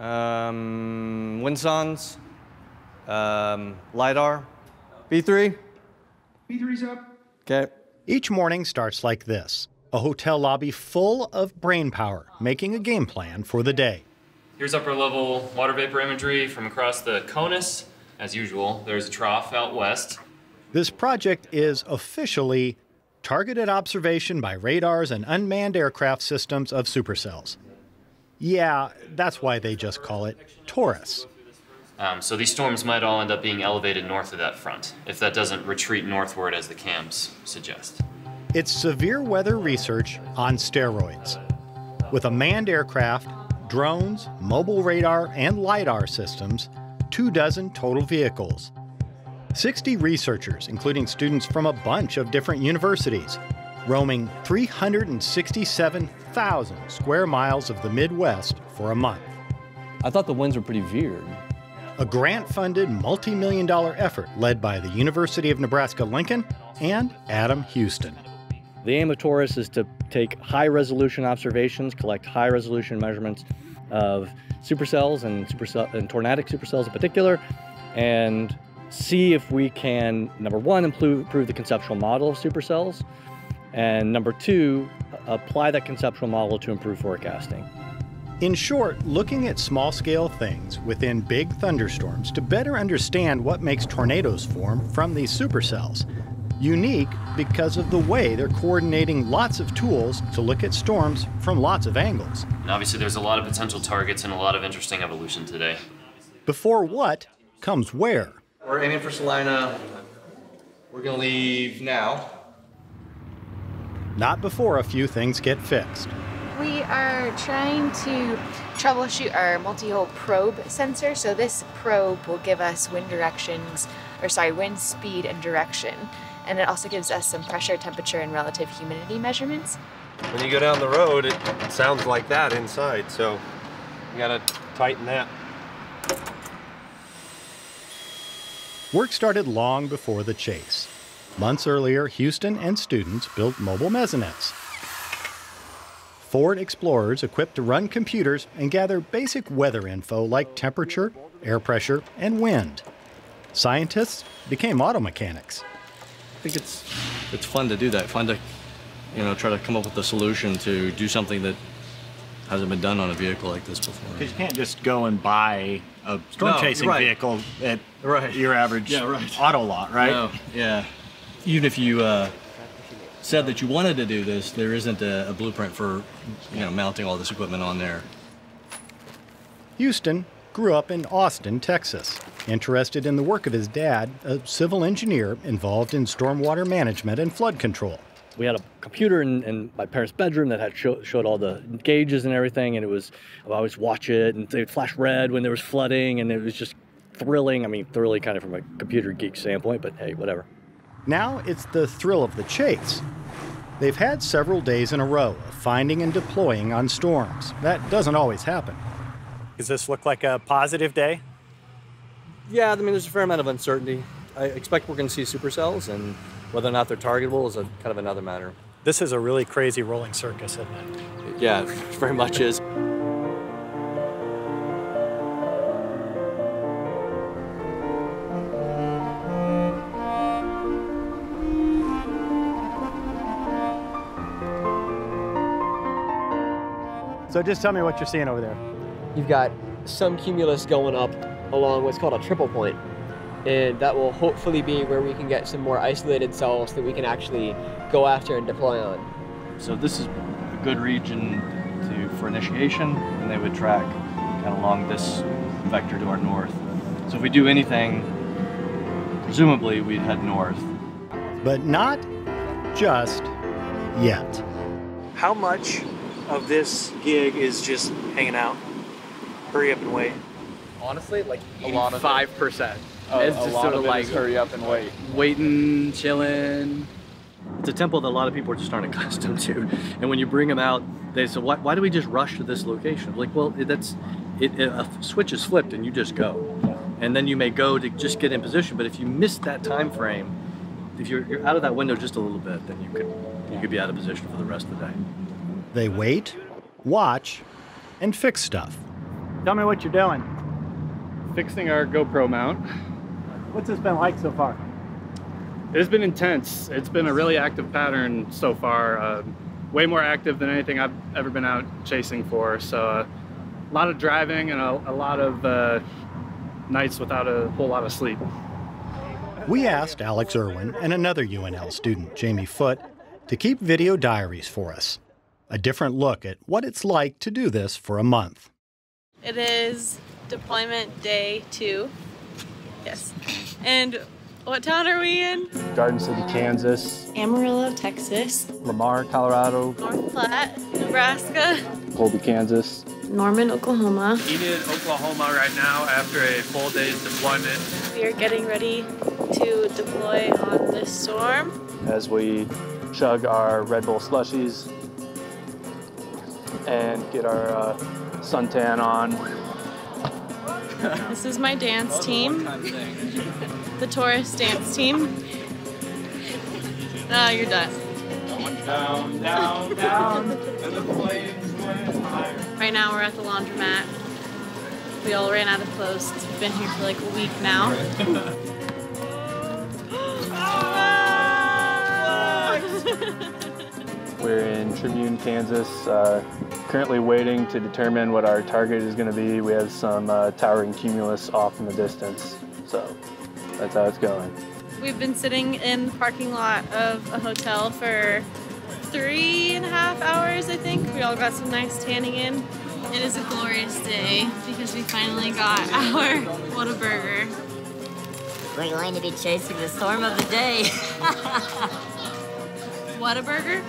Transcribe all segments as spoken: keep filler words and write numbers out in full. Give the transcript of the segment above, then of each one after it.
um, Winsons, um, LiDAR, B three. B three's up. Okay. Each morning starts like this. A hotel lobby full of brain power, making a game plan for the day. Here's upper level water vapor imagery from across the CONUS. As usual, there's a trough out west. This project is officially targeted observation by radars and unmanned aircraft systems of supercells. Yeah, that's why they just call it TORUS. Um, so these storms might all end up being elevated north of that front, if that doesn't retreat northward as the cams suggest. It's severe weather research on steroids, with a manned aircraft, drones, mobile radar, and LiDAR systems, two dozen total vehicles. sixty researchers, including students from a bunch of different universities, roaming three hundred sixty-seven thousand square miles of the Midwest for a month. I thought the winds were pretty veered. A grant-funded, multi-million dollar effort led by the University of Nebraska-Lincoln and Adam Houston. The aim of TORUS is to take high-resolution observations, collect high-resolution measurements of supercells and, supercell and tornadic supercells in particular, and see if we can, number one, improve, improve the conceptual model of supercells, and number two, apply that conceptual model to improve forecasting. In short, looking at small-scale things within big thunderstorms to better understand what makes tornadoes form from these supercells, unique because of the way they're coordinating lots of tools to look at storms from lots of angles. And obviously, there's a lot of potential targets and a lot of interesting evolution today. Before what comes where. We're aiming for Salina. We're going to leave now. Not before a few things get fixed. We are trying to troubleshoot our multi-hole probe sensor. So this probe will give us wind directions, or sorry, wind speed and direction. And it also gives us some pressure, temperature, and relative humidity measurements. When you go down the road, it sounds like that inside. So you gotta tighten that. Work started long before the chase. Months earlier, Houston and students built mobile mesonets. Ford Explorers equipped to run computers and gather basic weather info like temperature, air pressure, and wind. Scientists became auto mechanics. I think it's it's fun to do that, fun to you know try to come up with a solution to do something that hasn't been done on a vehicle like this before. Because you can't just go and buy a storm chasing no, right. vehicle at right. your average yeah, right. auto lot, right? No, yeah. Even if you uh, said that you wanted to do this, there isn't a, a blueprint for you know mounting all this equipment on there. Houston grew up in Austin, Texas, interested in the work of his dad, a civil engineer involved in stormwater management and flood control. We had a computer in, in my parents' bedroom that had show, showed all the gauges and everything, and it was, I always watch it, and they would flash red when there was flooding, and it was just thrilling. I mean, thrilling kind of from a computer geek standpoint, but hey, whatever. Now it's the thrill of the chase. They've had several days in a row of finding and deploying on storms. That doesn't always happen. Does this look like a positive day? Yeah, I mean, there's a fair amount of uncertainty. I expect we're going to see supercells, and whether or not they're targetable is a, kind of another matter. This is a really crazy rolling circus, isn't it? Yeah, it very much is. So just tell me what you're seeing over there. You've got some cumulus going up along what's called a triple point, and that will hopefully be where we can get some more isolated cells that we can actually go after and deploy on. So this is a good region to, for initiation, and they would track kind of along this vector to our north. So if we do anything, presumably we'd head north. But not just yet. How much of this gig is just hanging out? Hurry up and wait. Honestly, like a lot of five percent. It's just sort of like hurry up and wait. Waiting, chilling. It's a tempo that a lot of people are just aren't accustomed to. And when you bring them out, they say, why, why do we just rush to this location? Like, well, that's, it, it, a switch is flipped and you just go. And then you may go to just get in position, but if you miss that time frame, if you're, you're out of that window just a little bit, then you could, you could be out of position for the rest of the day. They wait, watch, and fix stuff. Tell me what you're doing. Fixing our GoPro mount. What's this been like so far? It has been intense. It's been a really active pattern so far. Uh, way more active than anything I've ever been out chasing for. So uh, a lot of driving and a, a lot of uh, nights without a whole lot of sleep. We asked Alex Irwin and another U N L student, Jamie Foote, to keep video diaries for us. A different look at what it's like to do this for a month. It is deployment day two. Yes. And what town are we in? Garden City, Kansas. Amarillo, Texas. Lamar, Colorado. North Platte, Nebraska. Colby, Kansas. Norman, Oklahoma. Enid, Oklahoma right now after a full day's deployment. We are getting ready to deploy on this storm. As we chug our Red Bull slushies and get our uh, suntan on. This is my dance team, the TORUS dance team. Now you're done. Down, down, down, and the flames went higher. Right now we're at the laundromat. We all ran out of clothes. It's been here for like a week now. We're in Tribune, Kansas, uh, currently waiting to determine what our target is going to be. We have some uh, towering cumulus off in the distance, so that's how it's going. We've been sitting in the parking lot of a hotel for three and a half hours, I think. We all got some nice tanning in. It is a glorious day because we finally got our Whataburger. We're going to be chasing the storm of the day. Whataburger?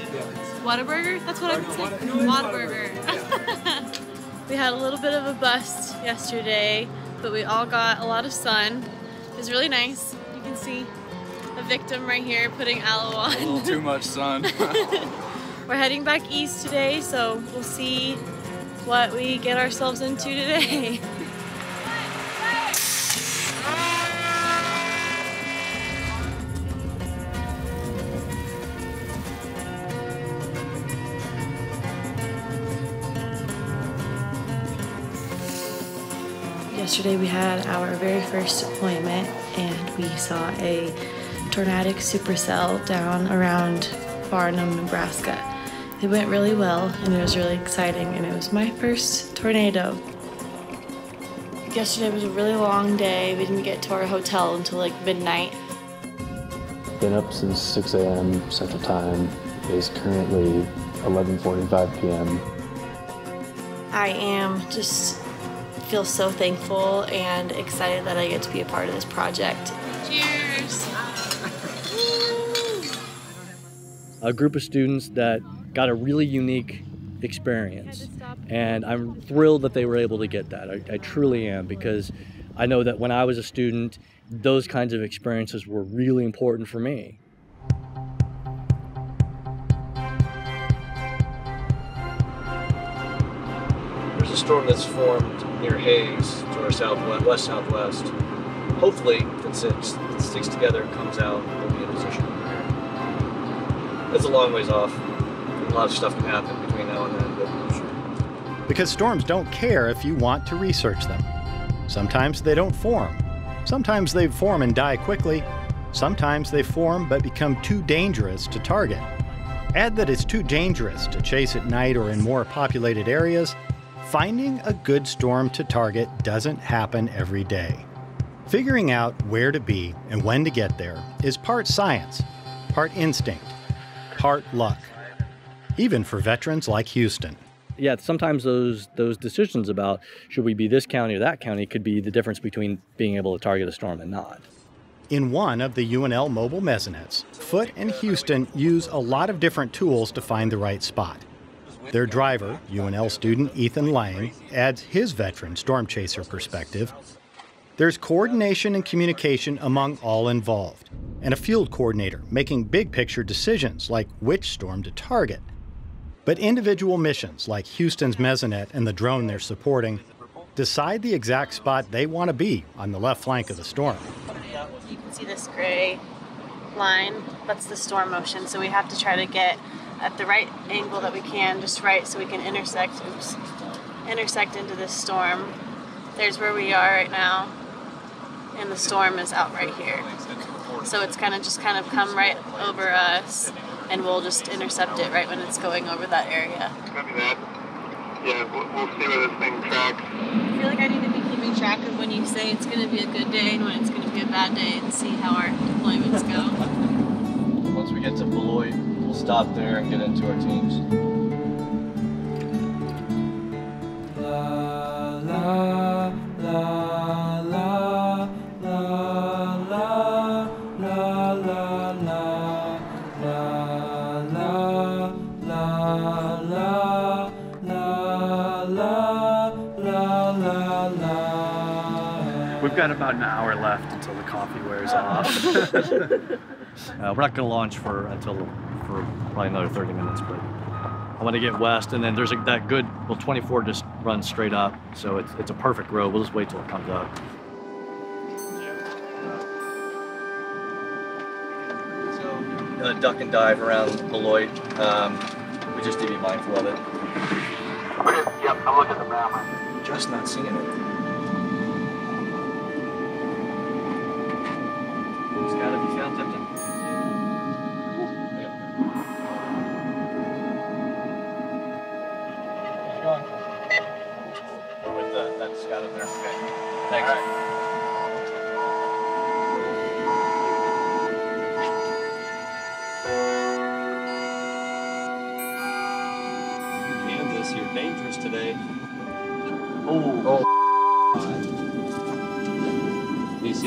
Whataburger? That's what I would say. Whataburger. We had a little bit of a bust yesterday, but we all got a lot of sun. It was really nice. You can see a victim right here putting aloe on. A little too much sun. We're heading back east today, so we'll see what we get ourselves into today. Yesterday we had our very first deployment and we saw a tornadic supercell down around Barnum, Nebraska. It went really well and it was really exciting and it was my first tornado. Yesterday was a really long day. We didn't get to our hotel until like midnight. Been up since six A M Central Time. It is currently eleven forty-five P M I am just I feel so thankful and excited that I get to be a part of this project. Cheers! A group of students that got a really unique experience, and I'm thrilled that they were able to get that. I, I truly am, because I know that when I was a student, those kinds of experiences were really important for me. There's a storm that's formed near Hayes to our southwest, west southwest. Hopefully, if it sits, it sticks together, it comes out, we'll be in position. It's a long ways off. A lot of stuff can happen between now and then, but I'm sure. Because storms don't care if you want to research them. Sometimes they don't form. Sometimes they form and die quickly. Sometimes they form but become too dangerous to target. Add that it's too dangerous to chase at night or in more populated areas. Finding a good storm to target doesn't happen every day. Figuring out where to be and when to get there is part science, part instinct, part luck, even for veterans like Houston. Yeah, sometimes those, those decisions about should we be this county or that county could be the difference between being able to target a storm and not. In one of the U N L mobile mesonettes, Foote and Houston use a lot of different tools to find the right spot. Their driver, U N L student Ethan Lane, adds his veteran storm chaser perspective. There's coordination and communication among all involved, and a field coordinator making big picture decisions like which storm to target. But individual missions like Houston's mesonet and the drone they're supporting decide the exact spot they want to be on the left flank of the storm. You can see this gray line, that's the storm motion, so we have to try to get at the right angle that we can, just right, so we can intersect oops, intersect into this storm. There's where we are right now, and the storm is out right here. So it's kind of just kind of come right over us, and we'll just intercept it right when it's going over that area. Copy that. Yeah, we'll, we'll see where this thing tracks. I feel like I need to be keeping track of when you say it's going to be a good day and when it's going to be a bad day, and see how our deployments go. Once we get to Beloit, we'll stop there and get into our teams. La, la, la, la, la, la, la, la, la. We've got about an hour left until the coffee wears off. uh, we're not going to launch for until for probably another thirty minutes, but I want to get west, and then there's a, that good, well, twenty-four just runs straight up, so it's, it's a perfect road. We'll just wait till it comes up. So, uh, duck and dive around Beloit. Um, we just need to be mindful of it. Yep, I'm looking at the map. Just not seeing it.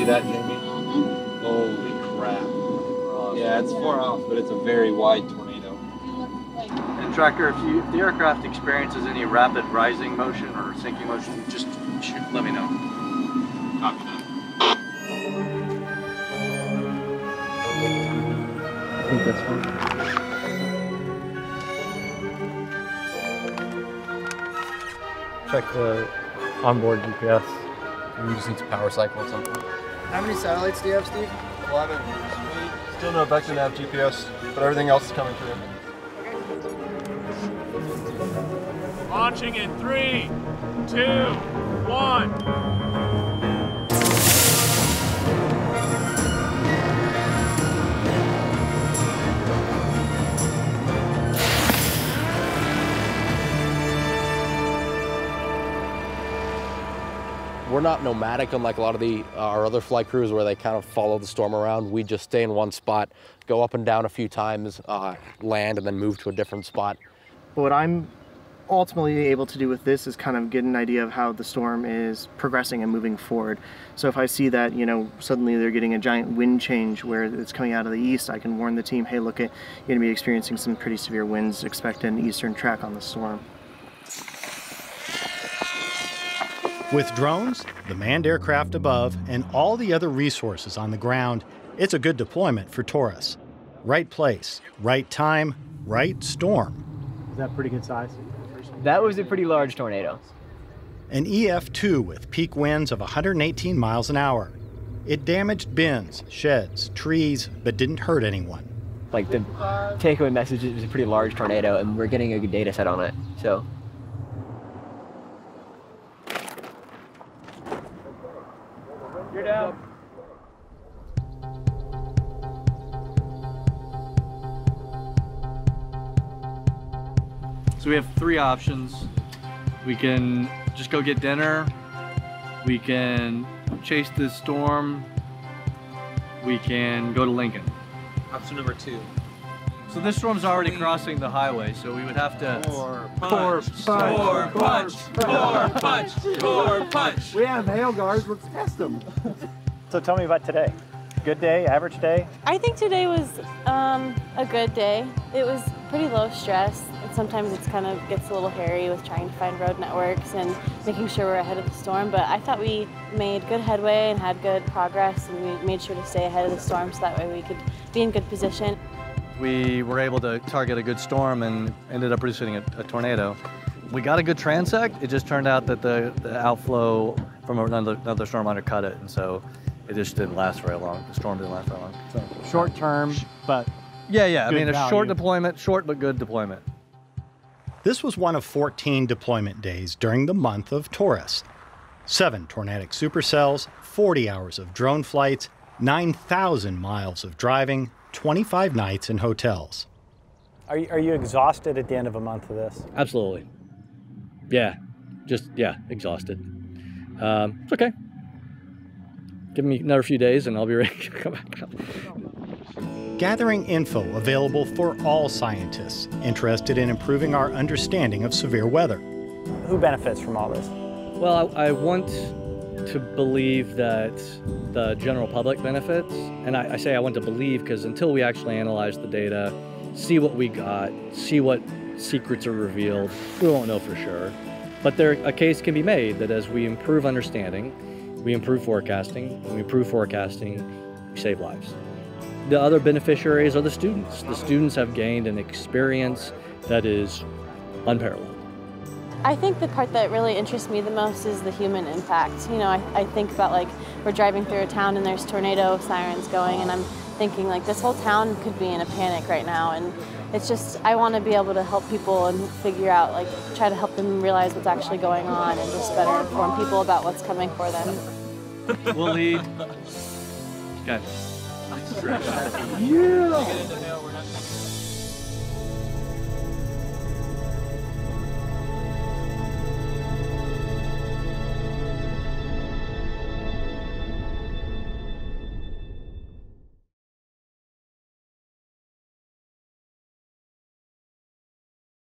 That, Jamie? Mm-hmm. Holy crap. Awesome. Yeah, it's far off, but it's a very wide tornado. And tracker, if, you, if the aircraft experiences any rapid rising motion or sinking motion, just shoot, let me know. Copy that. I think that's fine. Check the onboard G P S. We just need to power cycle at some point. How many satellites do you have, Steve? eleven. Sweet. Still no Beckman have G P S, but everything else is coming through. Okay. Launching in three, two, one. We're not nomadic unlike a lot of the uh, our other flight crews where they kind of follow the storm around. We just stay in one spot, go up and down a few times, uh, land, and then move to a different spot. What I'm ultimately able to do with this is kind of get an idea of how the storm is progressing and moving forward. So if I see that, you know, suddenly they're getting a giant wind change where it's coming out of the east, I can warn the team, hey, look, you're going to be experiencing some pretty severe winds. Expect an eastern track on the storm. With drones, the manned aircraft above, and all the other resources on the ground, it's a good deployment for TORUS. Right place, right time, right storm. Is that pretty good size? That was a pretty large tornado. An E F two with peak winds of one hundred eighteen miles an hour. It damaged bins, sheds, trees, but didn't hurt anyone. Like, the takeaway message is it was a pretty large tornado, and we're getting a good data set on it, so. You're down. So we have three options. We can just go get dinner. We can chase this storm. We can go to Lincoln. Option number two. So this storm's already crossing the highway, so we would have to Core punch, core punch, core punch, core punch. We have hail guards, let's test them. So tell me about today. Good day, average day? I think today was um, a good day. It was pretty low stress. Sometimes it's kind of gets a little hairy with trying to find road networks and making sure we're ahead of the storm, but I thought we made good headway and had good progress, and we made sure to stay ahead of the storm so that way we could be in good position. We were able to target a good storm and ended up producing a, a tornado. We got a good transect. It just turned out that the, the outflow from another, another storm undercut it, and so it just didn't last very long. The storm didn't last very long. So, short term, but yeah, yeah. I mean, a value. Short deployment, short but good deployment. This was one of fourteen deployment days during the month of TORUS. Seven tornadic supercells, forty hours of drone flights, nine thousand miles of driving, twenty-five nights in hotels. Are you, are you exhausted at the end of a month of this? Absolutely. Yeah, just, yeah, exhausted. Um, it's okay. Give me another few days and I'll be ready to come back up. Gathering info available for all scientists interested in improving our understanding of severe weather. Who benefits from all this? Well, I, I want to believe that the general public benefits. And I, I say I want to believe because until we actually analyze the data, see what we got, see what secrets are revealed, we won't know for sure. But there, a case can be made that as we improve understanding, we improve forecasting, and we improve forecasting, we save lives. The other beneficiaries are the students. The students have gained an experience that is unparalleled. I think the part that really interests me the most is the human impact. You know, I, I think about, like, we're driving through a town and there's tornado sirens going, and I'm thinking, like, this whole town could be in a panic right now. And it's just, I want to be able to help people and figure out, like, try to help them realize what's actually going on and just better inform people about what's coming for them. We'll lead. Good. Yeah.